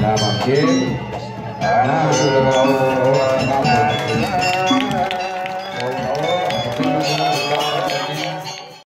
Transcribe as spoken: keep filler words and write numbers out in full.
Nah, makin, nah, sudah mau,